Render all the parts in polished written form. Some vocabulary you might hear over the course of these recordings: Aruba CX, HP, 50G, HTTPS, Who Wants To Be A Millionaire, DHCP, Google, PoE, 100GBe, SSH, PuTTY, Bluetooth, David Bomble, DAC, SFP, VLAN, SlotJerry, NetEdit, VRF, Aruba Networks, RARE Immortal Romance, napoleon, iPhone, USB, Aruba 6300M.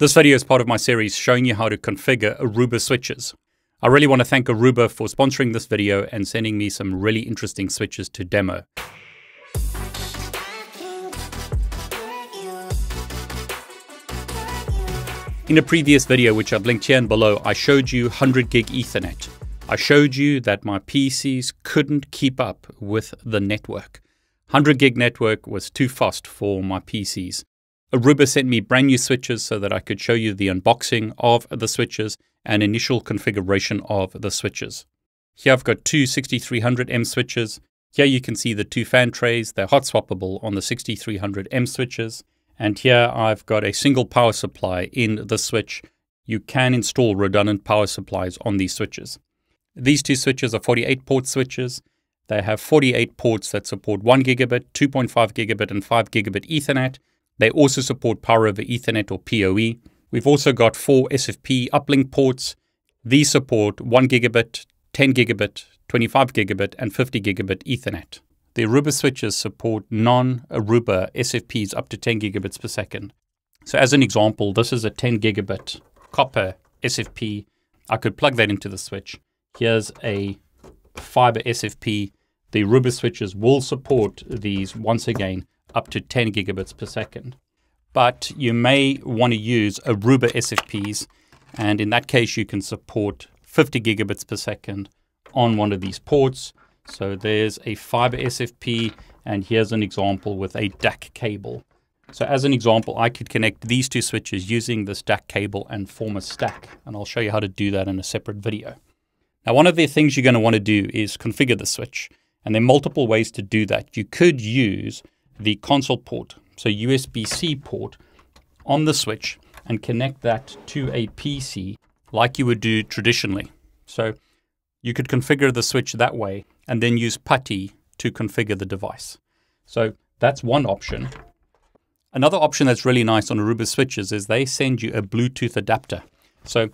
This video is part of my series showing you how to configure Aruba switches. I really want to thank Aruba for sponsoring this video and sending me some really interesting switches to demo. In a previous video, which I've linked here and below, I showed you 100 gig Ethernet. I showed you that my PCs couldn't keep up with the network. 100 gig network was too fast for my PCs. Aruba sent me brand new switches so that I could show you the unboxing of the switches and initial configuration of the switches. Here I've got two 6300M switches. Here you can see the two fan trays. They're hot swappable on the 6300M switches. And here I've got a single power supply in the switch. You can install redundant power supplies on these switches. These two switches are 48 port switches. They have 48 ports that support 1 gigabit, 2.5 gigabit, and 5 gigabit Ethernet. They also support Power over Ethernet or PoE. We've also got 4 SFP uplink ports. These support 1 gigabit, 10 gigabit, 25 gigabit, and 50 gigabit Ethernet. The Aruba switches support non-Aruba SFPs up to 10 gigabits per second. So as an example, this is a 10 gigabit copper SFP. I could plug that into the switch. Here's a fiber SFP. The Aruba switches will support these once again, up to 10 gigabits per second. But you may want to use Aruba SFPs, and in that case you can support 50 gigabits per second on one of these ports. So there's a fiber SFP, and here's an example with a DAC cable. So as an example, I could connect these two switches using this DAC cable and form a stack, and I'll show you how to do that in a separate video. Now, one of the things you're going to want to do is configure the switch, and there are multiple ways to do that. You could use the console port, so USB-C port on the switch, and connect that to a PC like you would do traditionally. So you could configure the switch that way and then use PuTTY to configure the device. So that's one option. Another option that's really nice on Aruba switches is they send you a Bluetooth adapter. So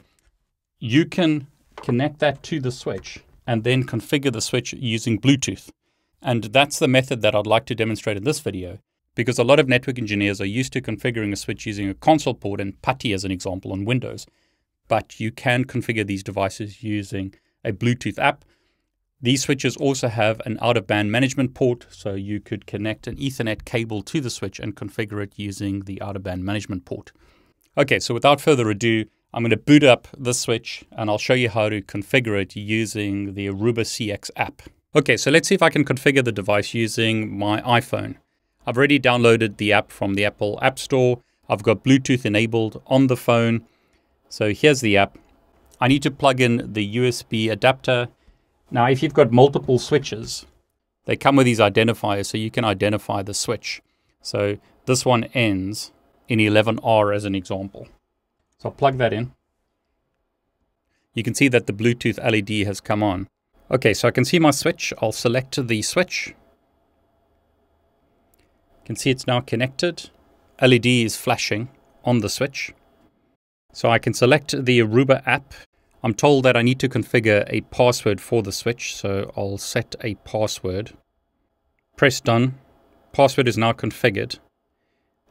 you can connect that to the switch and then configure the switch using Bluetooth. And that's the method that I'd like to demonstrate in this video, because a lot of network engineers are used to configuring a switch using a console port and PuTTY as an example on Windows. But you can configure these devices using a Bluetooth app. These switches also have an out-of-band management port, so you could connect an Ethernet cable to the switch and configure it using the out-of-band management port. Okay, so without further ado, I'm going to boot up the switch and I'll show you how to configure it using the Aruba CX app. Okay, so let's see if I can configure the device using my iPhone. I've already downloaded the app from the Apple App Store. I've got Bluetooth enabled on the phone. So here's the app. I need to plug in the USB adapter. Now, if you've got multiple switches, they come with these identifiers so you can identify the switch. So this one ends in 11R as an example. So I'll plug that in. You can see that the Bluetooth LED has come on. Okay, so I can see my switch. I'll select the switch. You can see it's now connected. LED is flashing on the switch. So I can select the Aruba app. I'm told that I need to configure a password for the switch, so I'll set a password. Press done. Password is now configured.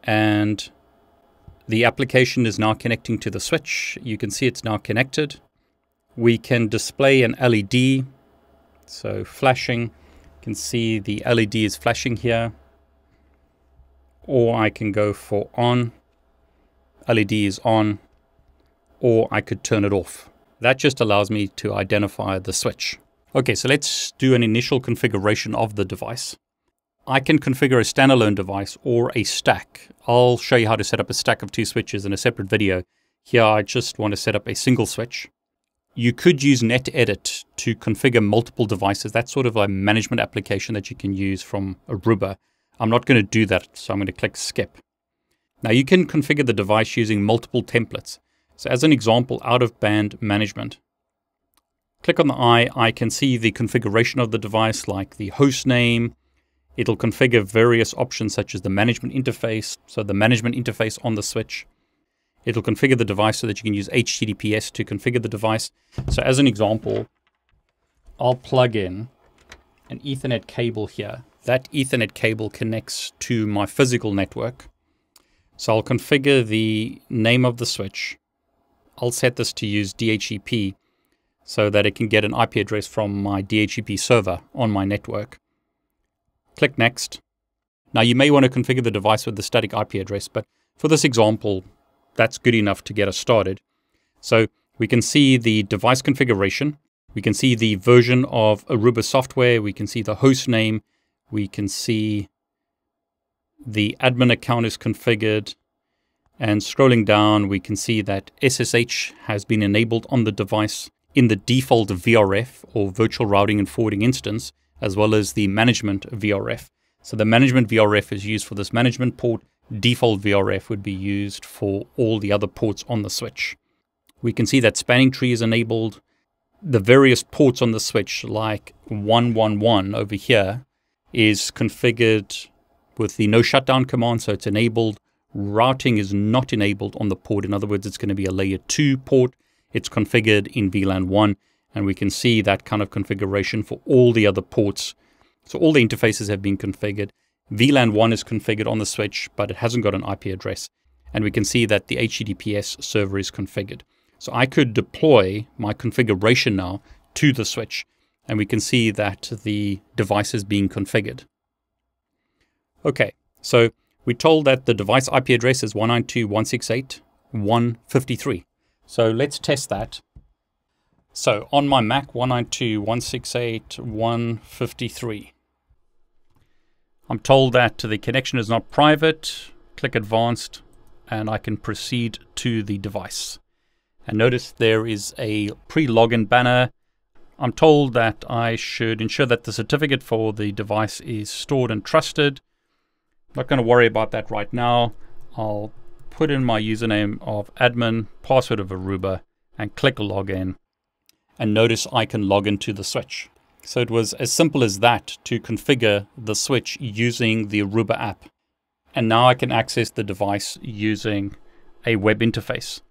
And the application is now connecting to the switch. You can see it's now connected. We can display an LED. So flashing, you can see the LED is flashing here, or I can go for on, LED is on, or I could turn it off. That just allows me to identify the switch. Okay, so let's do an initial configuration of the device. I can configure a standalone device or a stack. I'll show you how to set up a stack of two switches in a separate video. Here I just want to set up a single switch. You could use NetEdit to configure multiple devices. That's sort of a management application that you can use from Aruba. I'm not going to do that, so I'm going to click skip. Now you can configure the device using multiple templates. So as an example, out-of-band management. Click on the eye, I can see the configuration of the device, like the host name. It'll configure various options such as the management interface, so the management interface on the switch. It'll configure the device so that you can use HTTPS to configure the device. So as an example, I'll plug in an Ethernet cable here. That Ethernet cable connects to my physical network. So I'll configure the name of the switch. I'll set this to use DHCP so that it can get an IP address from my DHCP server on my network. Click Next. Now you may want to configure the device with the static IP address, but for this example, that's good enough to get us started. So we can see the device configuration. We can see the version of Aruba software. We can see the host name. We can see the admin account is configured. And scrolling down, we can see that SSH has been enabled on the device in the default VRF, or virtual routing and forwarding instance, as well as the management VRF. So the management VRF is used for this management port. Default VRF would be used for all the other ports on the switch. We can see that spanning tree is enabled. The various ports on the switch, like 111 over here, is configured with the no shutdown command, so it's enabled. Routing is not enabled on the port. In other words, it's going to be a layer 2 port. It's configured in VLAN 1, and we can see that kind of configuration for all the other ports. So all the interfaces have been configured. VLAN 1 is configured on the switch, but it hasn't got an IP address. And we can see that the HTTPS server is configured. So I could deploy my configuration now to the switch, and we can see that the device is being configured. Okay, so we're told that the device IP address is 192.168.153. So let's test that. So on my Mac, 192.168.153. I'm told that the connection is not private. Click Advanced, and I can proceed to the device. And notice there is a pre-login banner. I'm told that I should ensure that the certificate for the device is stored and trusted. I'm not going to worry about that right now. I'll put in my username of admin, password of Aruba, and click Login. And notice I can log into the switch. So it was as simple as that to configure the switch using the Aruba app. And now I can access the device using a web interface.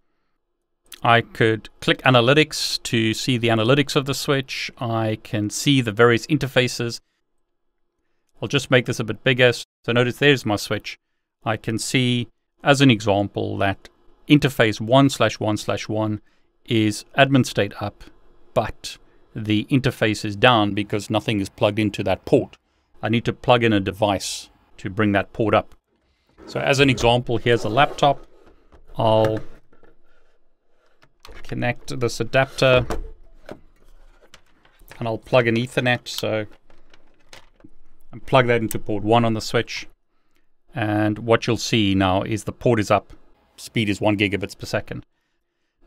I could click Analytics to see the analytics of the switch. I can see the various interfaces. I'll just make this a bit bigger. So notice there's my switch. I can see, as an example, that interface 1/1/1 is admin state up, but the interface is down because nothing is plugged into that port. I need to plug in a device to bring that port up. So as an example, here's a laptop. I'll connect this adapter and I'll plug in Ethernet, so and plug that into port 1 on the switch, and what you'll see now is the port is up, speed is 1 gigabits per second.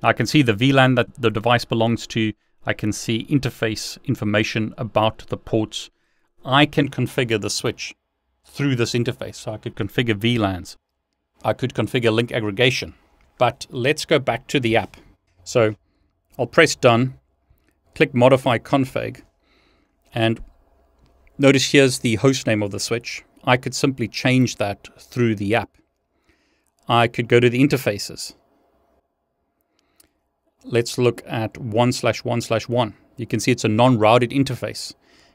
Now I can see the VLAN that the device belongs to. I can see interface information about the ports. I can configure the switch through this interface, so I could configure VLANs. I could configure link aggregation, but let's go back to the app. So I'll press done, click modify config, and notice here's the host name of the switch. I could simply change that through the app. I could go to the interfaces. Let's look at 1/1/1. You can see it's a non-routed interface.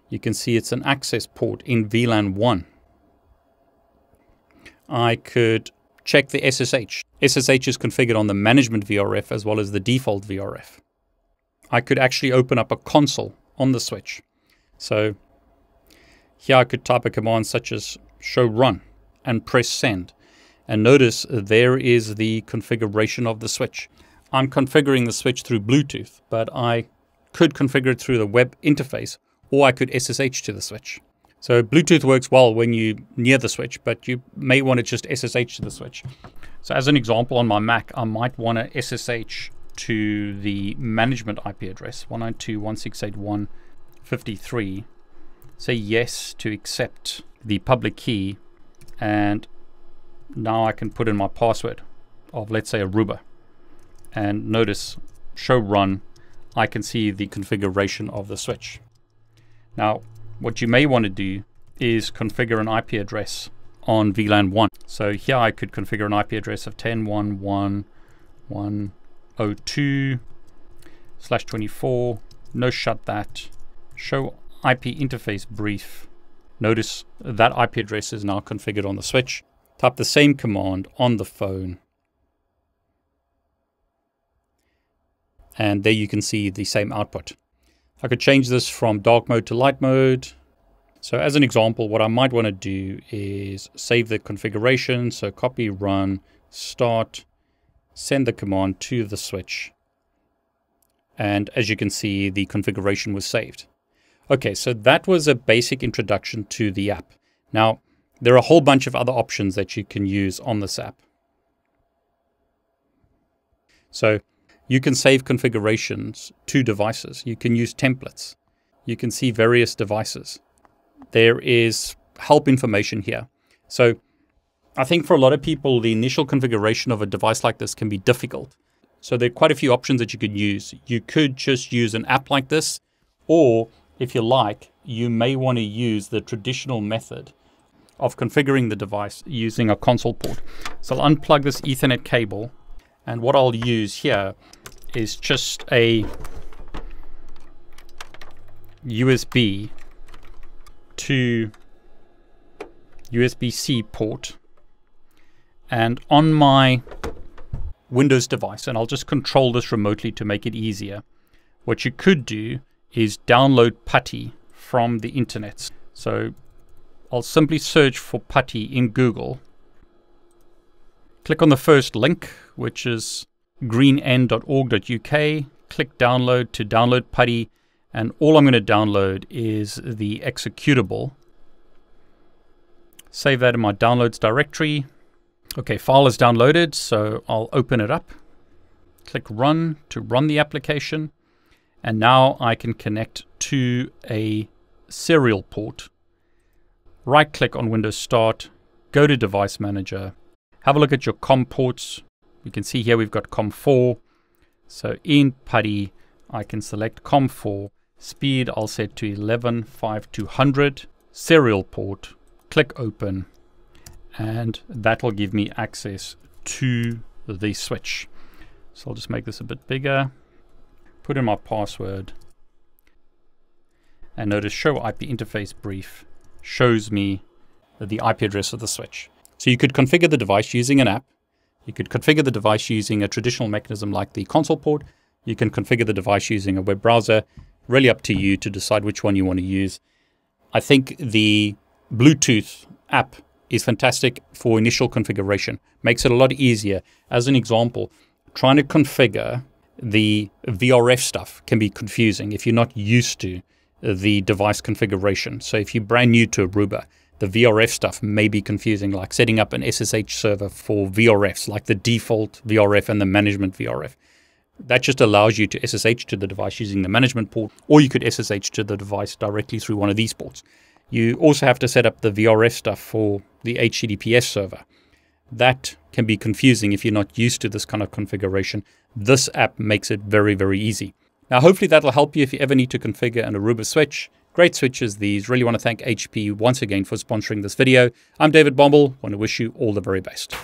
You can see it's an access port in VLAN 1. I could check the SSH. SSH is configured on the management VRF as well as the default VRF. I could actually open up a console on the switch. So here I could type a command such as show run and press send. And notice there is the configuration of the switch. I'm configuring the switch through Bluetooth, but I could configure it through the web interface, or I could SSH to the switch. So Bluetooth works well when you're near the switch, but you may want to just SSH to the switch. So as an example, on my Mac, I might want to SSH to the management IP address, 192.168.153. Say yes to accept the public key, and now I can put in my password of, let's say, Aruba. And notice, show run, I can see the configuration of the switch. Now, what you may want to do is configure an IP address on VLAN 1. So here I could configure an IP address of 10.1.1.102/24, no shut that, show IP interface brief. Notice that IP address is now configured on the switch. Type the same command on the phone. And there you can see the same output. I could change this from dark mode to light mode. So as an example, what I might want to do is save the configuration. So copy, run, start, send the command to the switch. And as you can see, the configuration was saved. Okay, so that was a basic introduction to the app. Now, there are a whole bunch of other options that you can use on this app. So you can save configurations to devices. You can use templates. You can see various devices. There is help information here. So I think for a lot of people, the initial configuration of a device like this can be difficult. So there are quite a few options that you could use. You could just use an app like this, or if you like, you may want to use the traditional method of configuring the device using a console port. So I'll unplug this Ethernet cable, and what I'll use here is just a USB to USB-C port, and on my Windows device, and I'll just control this remotely to make it easier. What you could do is download PuTTY from the internet. So I'll simply search for PuTTY in Google. Click on the first link, which is greenn.org.uk. Click download to download PuTTY. And all I'm going to download is the executable. Save that in my downloads directory. Okay, file is downloaded, so I'll open it up. Click run to run the application. And now I can connect to a serial port. Right click on Windows Start, go to Device Manager, have a look at your COM ports. You can see here we've got COM4. So in PuTTY, I can select COM4, speed I'll set to 11.5200, serial port, click open, and that will give me access to the switch. So I'll just make this a bit bigger, put in my password, and notice show IP interface brief shows me the IP address of the switch. So you could configure the device using an app. You could configure the device using a traditional mechanism like the console port. You can configure the device using a web browser. Really up to you to decide which one you want to use. I think the Bluetooth app is fantastic for initial configuration. Makes it a lot easier. As an example, trying to configure the VRF stuff can be confusing if you're not used to the device configuration. So if you're brand new to Aruba, the VRF stuff may be confusing, like setting up an SSH server for VRFs, like the default VRF and the management VRF. That just allows you to SSH to the device using the management port, or you could SSH to the device directly through one of these ports. You also have to set up the VRF stuff for the HTTPS server. That can be confusing if you're not used to this kind of configuration. This app makes it very, very easy. Now, hopefully that'll help you if you ever need to configure an Aruba switch. Great switches these. Really want to thank HP once again for sponsoring this video. I'm David Bomble. Want to wish you all the very best.